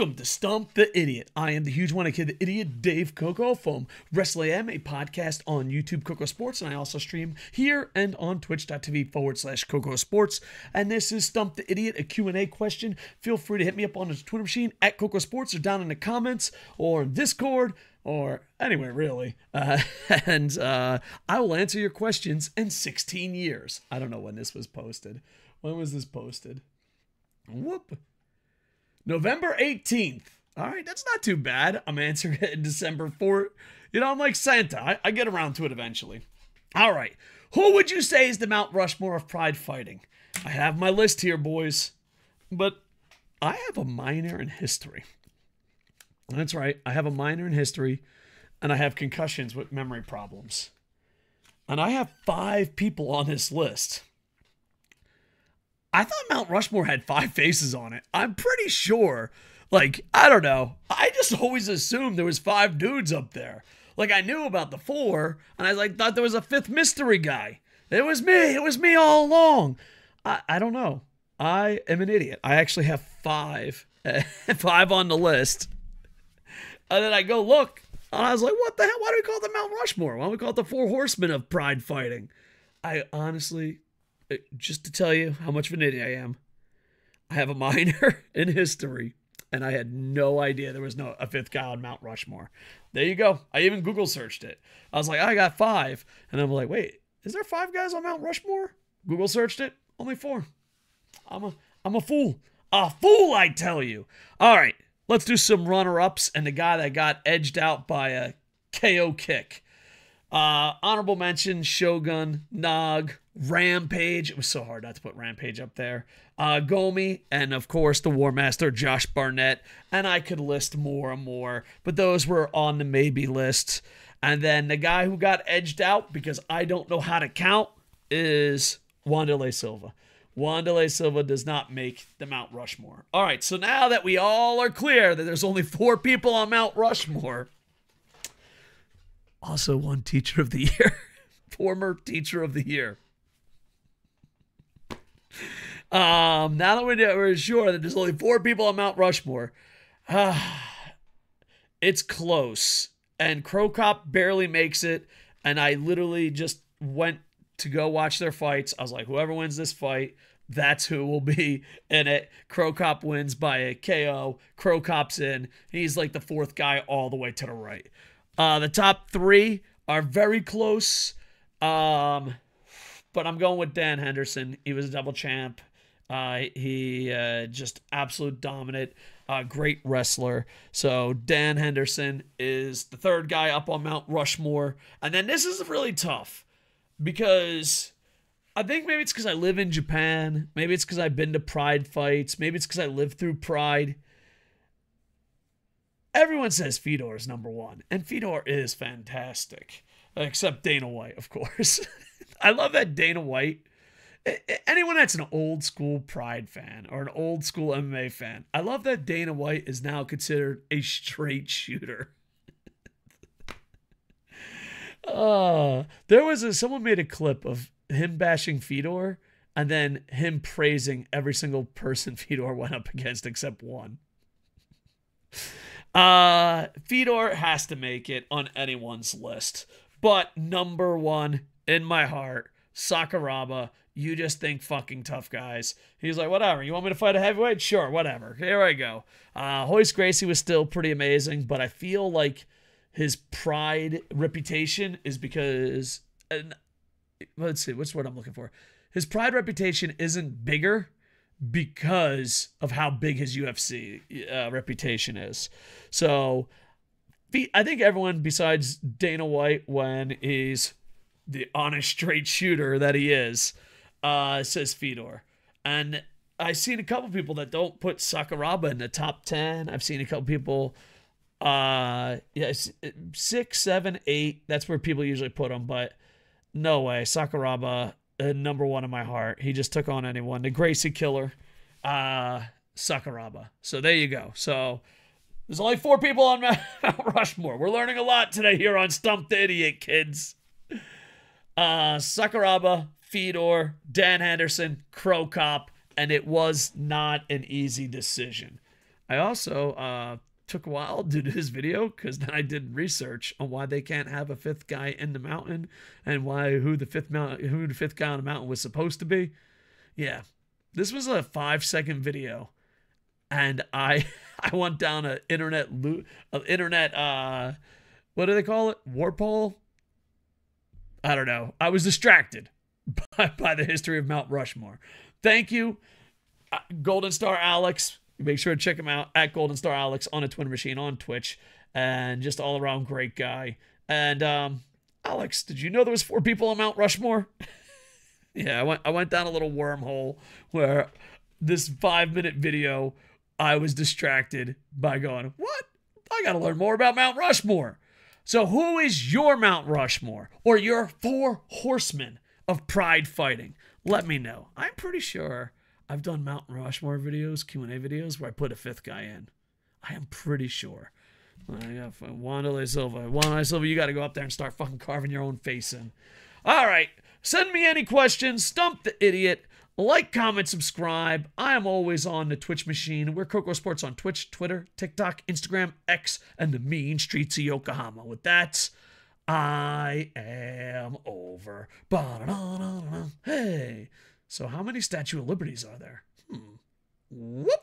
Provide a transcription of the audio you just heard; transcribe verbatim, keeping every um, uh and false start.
Welcome to Stump the Idiot. I am the huge one, kid, the idiot, Dave Koco from WrestleAM, a podcast on YouTube, Koco Sports, and I also stream here and on twitch.tv forward slash Koco Sports. And this is Stump the Idiot, a Q and A question. Feel free to hit me up on the Twitter machine, at Koco Sports, or down in the comments, or Discord, or anywhere, really. Uh, and uh, I will answer your questions in sixteen years. I don't know when this was posted. When was this posted? Whoop. November eighteenth. All right, that's not too bad. I'm answering it in December fourth. You know, I'm like Santa. I, I get around to it eventually. All right. Who would you say is the Mount Rushmore of Pride Fighting? I have my list here, boys. But I have a minor in history. That's right. I have a minor in history. And I have concussions with memory problems. And I have five people on this list. I thought Mount Rushmore had five faces on it. I'm pretty sure. Like, I don't know. I just always assumed there was five dudes up there. Like, I knew about the four, and I like thought there was a fifth mystery guy. It was me. It was me all along. I, I don't know. I am an idiot. I actually have five. five on the list. And then I go look, and I was like, what the hell? Why do we call it the Mount Rushmore? Why don't we call it the Four Horsemen of Pride Fighting? I honestly... Just to tell you how much of an idiot I am, I have a minor in history, and I had no idea there was no a fifth guy on Mount Rushmore. There you go. I even Google searched it. I was like, I got five, and I'm like, wait, is there five guys on Mount Rushmore? Google searched it. Only four. I'm a I'm a fool. A fool, I tell you. All right, let's do some runner-ups and the guy that got edged out by a K O kick. Uh, honorable mention, Shogun, Nog, Rampage. It was so hard not to put Rampage up there. Uh, Gomi, and of course the War Master, Josh Barnett. And I could list more and more, but those were on the maybe list. And then the guy who got edged out, because I don't know how to count, is Wanderlei Silva. Wanderlei Silva does not make the Mount Rushmore. All right, so now that we all are clear that there's only four people on Mount Rushmore... Also won Teacher of the Year. Former Teacher of the Year. Um, now that we're sure that there's only four people on Mount Rushmore, uh, it's close. And Cro Cop barely makes it. And I literally just went to go watch their fights. I was like, whoever wins this fight, that's who will be in it. Cro Cop wins by a K O. Cro Cop's in. He's like the fourth guy all the way to the right. Uh, the top three are very close, um, but I'm going with Dan Henderson. He was a double champ. Uh, he uh, just absolute dominant, uh, great wrestler. So Dan Henderson is the third guy up on Mount Rushmore. And then this is really tough because I think maybe it's because I live in Japan. Maybe it's because I've been to Pride fights. Maybe it's because I lived through Pride. Everyone says Fedor is number one, and Fedor is fantastic, except Dana White, of course. I love that Dana White. Anyone that's an old school Pride fan or an old school M M A fan, I love that Dana White is now considered a straight shooter. uh, there was a, someone made a clip of him bashing Fedor and then him praising every single person Fedor went up against except one. Uh, Fedor has to make it on anyone's list, but number one in my heart, Sakuraba. You just think fucking tough guys. He's like, whatever. You want me to fight a heavyweight? Sure, whatever. Here I go. Uh, Royce Gracie was still pretty amazing, but I feel like his Pride reputation is because, and let's see, what's the word I'm looking for? His Pride reputation isn't bigger because of how big his U F C uh, reputation is. So I think everyone besides Dana White, when he's the honest straight shooter that he is, uh, says Fedor. And I've seen a couple people that don't put Sakuraba in the top ten. I've seen a couple people, uh, yeah, six, seven, eight. That's where people usually put him, but no way. Sakuraba... Uh, number one in my heart. He just took on anyone. The Gracie killer, uh, Sakuraba. So there you go. So there's only four people on Mount Rushmore. We're learning a lot today here on Stump the Idiot, kids. Uh, Sakuraba, Fedor, Dan Henderson, Cro Cop, and it was not an easy decision. I also uh, took a while to do this video because then I did research on why they can't have a fifth guy in the mountain and why who the fifth mount, who the fifth guy on the mountain was supposed to be. Yeah, this was a five second video, and I I went down an internet loop, an internet uh, what do they call it? Warp hole? I don't know. I was distracted by, by the history of Mount Rushmore. Thank you, Golden Star Alex. Make sure to check him out at Golden Star Alex on a Twin Machine on Twitch. And just all around great guy. And um, Alex, did you know there was four people on Mount Rushmore? Yeah, I went, I went down a little wormhole where this five-minute video, I was distracted by going, what? I got to learn more about Mount Rushmore. So who is your Mount Rushmore or your four horsemen of pride fighting? Let me know. I'm pretty sure I've done Mount Rushmore videos, Q and A videos, where I put a fifth guy in. I am pretty sure. I got Wanderlei Silva. Wanderlei Silva, you got to go up there and start fucking carving your own face in. All right. Send me any questions. Stump the idiot. Like, comment, subscribe. I am always on the Twitch machine. We're Koco Sports on Twitch, Twitter, TikTok, Instagram, X, and the mean streets of Yokohama. With that, I am over. Ba-da-da-da-da-da. Hey. So how many Statue of Liberties are there? Hmm. Whoop.